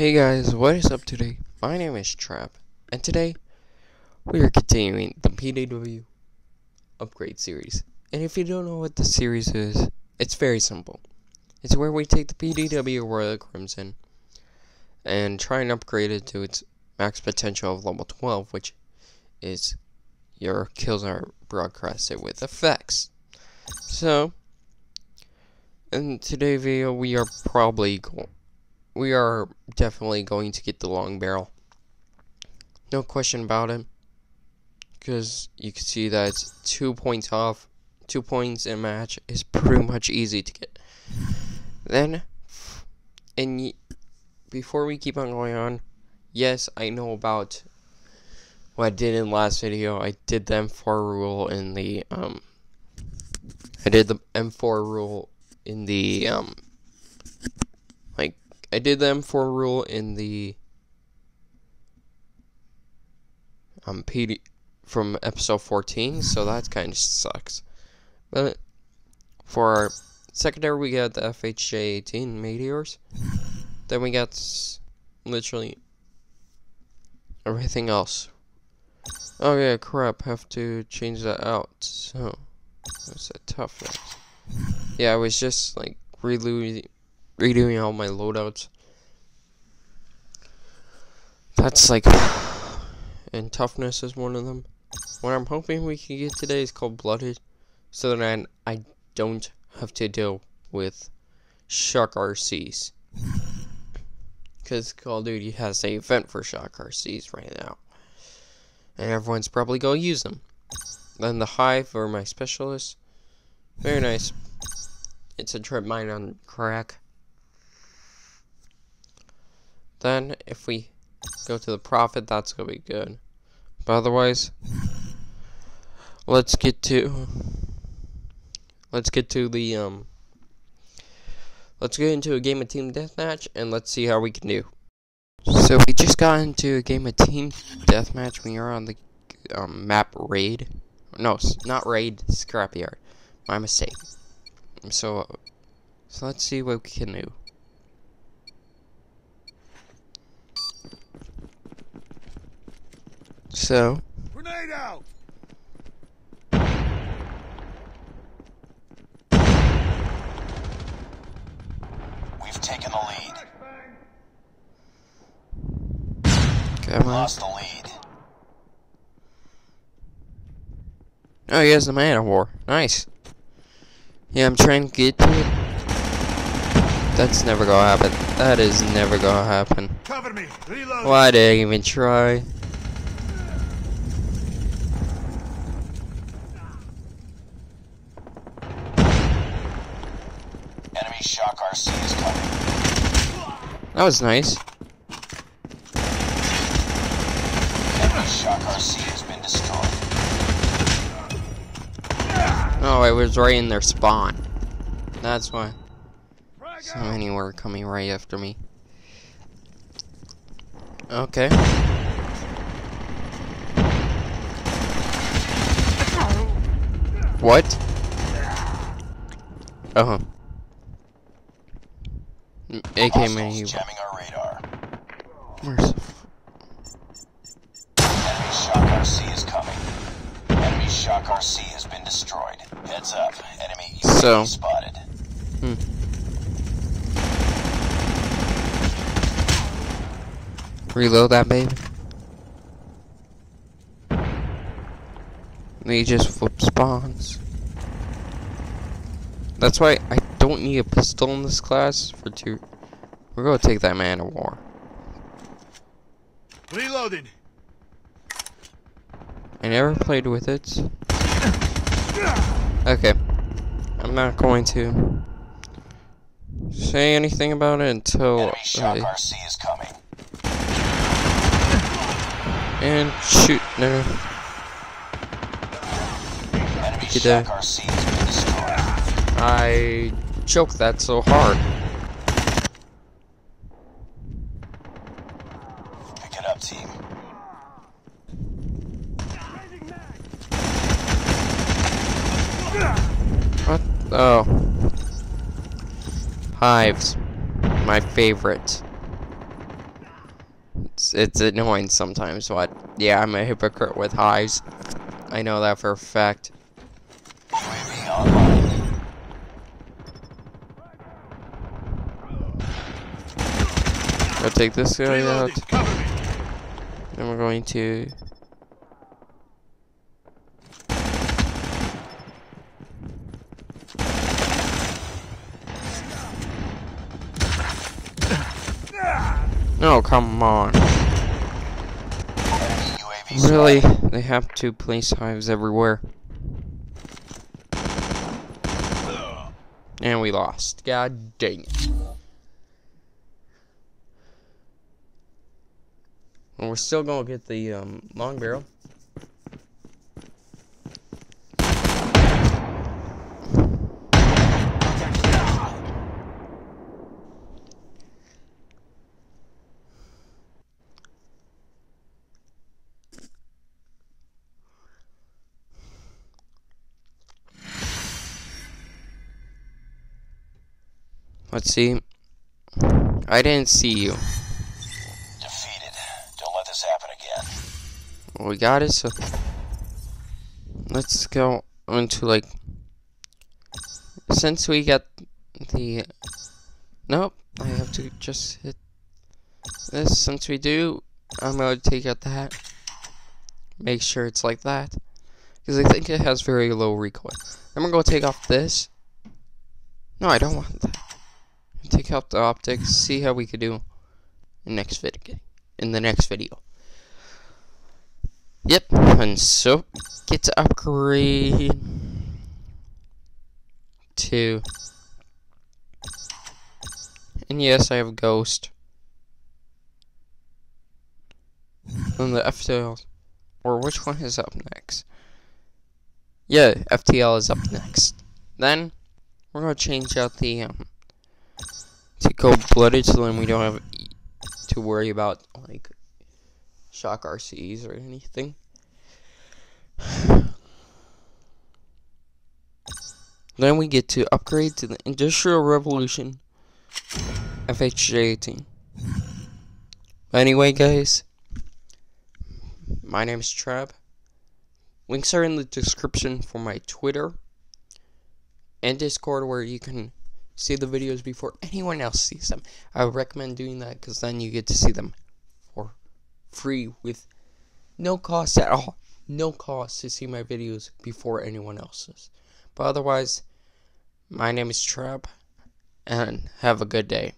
Hey guys, what is up today? My name is Trap, and today we are continuing the PDW upgrade series. And if you don't know what the series is, it's very simple. It's where we take the PDW Royal Crimson and try and upgrade it to its max potential of level 12, which is your kills are broadcasted with effects. So, in today's video, we are definitely going to get the long barrel. No question about it. Because you can see that it's 2 points off. 2 points in a match is pretty much easy to get. Then, and before we keep on going on, yes, I know about what I did in the last video. I did the M4 rule in the, I did the M4 rule in the PD from episode 14, so that kind of sucks. But for our secondary, we got the FHJ 18 meteors. Then we got literally everything else. Oh yeah, crap! Have to change that out. So that's a tough one. Yeah, I was just like redoing all my loadouts. That's like, and toughness is one of them. What I'm hoping we can get today is cold blooded, so that I don't have to deal with shock RCs, because Call of Duty has an event for shock RCs right now, and everyone's probably gonna use them. Then the hive are my specialists. Very nice. It's a trip mine on crack. Then, if we go to the profit, that's going to be good. But otherwise, let's get into a game of team deathmatch, and let's see how we can do. So, we just got into a game of team deathmatch. We are on the map raid. No, not raid, Scrapyard. My mistake. So let's see what we can do. So, grenade out. We've taken the lead. Come on. Lost the lead. Oh, he has the man of war. Nice. Yeah, I'm trying to get to it. That's never gonna happen. That is never gonna happen. Cover me. Reload. Why did I even try? Shock RC is coming. That was nice. Enemy shock RC has been destroyed. Oh, I was right in their spawn. That's why. So many were coming right after me. Okay. What? Uh-huh. AK many jamming our radar. Enemy shock RC is coming. Enemy shock RC has been destroyed. Heads up, enemy UAV spotted. Reload that baby. They just flip spawns. That's why I don't need a pistol in this class for two. We're gonna take that man of war. Reloading. I never played with it. Okay, I'm not going to say anything about it until. Enemy shock RC is coming. And shoot! No. Enemy shock RC has been destroyed. I choke that so hard. Pick it up, team. What? Oh. Hives. My favorite. it's annoying sometimes, but yeah, I'm a hypocrite with hives. I know that for a fact. I'll take this guy out. Then we're going to oh, come on. Really? They have to place hives everywhere. And we lost. God dang it. And we're still gonna get the long barrel. Let's see. I didn't see you. Defeated. Don't let this happen again. Well, we got it, so let's go into like since we got the nope, I have to just hit this. Since we do, I'm gonna take out that. Make sure it's like that. Because I think it has very low recoil. I'm gonna go take off this. No, I don't want that. Take out the optics, see how we could do in next video. Yep, and so get to upgrade to and yes, I have a ghost. And the FTL or which one is up next? Yeah, FTL is up next. Then we're gonna change out the to cold blooded, so then we don't have to worry about like shock RCs or anything. Then we get to upgrade to the Industrial Revolution FHJ 18. Anyway, guys, my name is Trab. Links are in the description for my Twitter and Discord, where you can see the videos before anyone else sees them. I would recommend doing that because then you get to see them for free with no cost at all. No cost to see my videos before anyone else's. But otherwise, my name is Trab, and have a good day.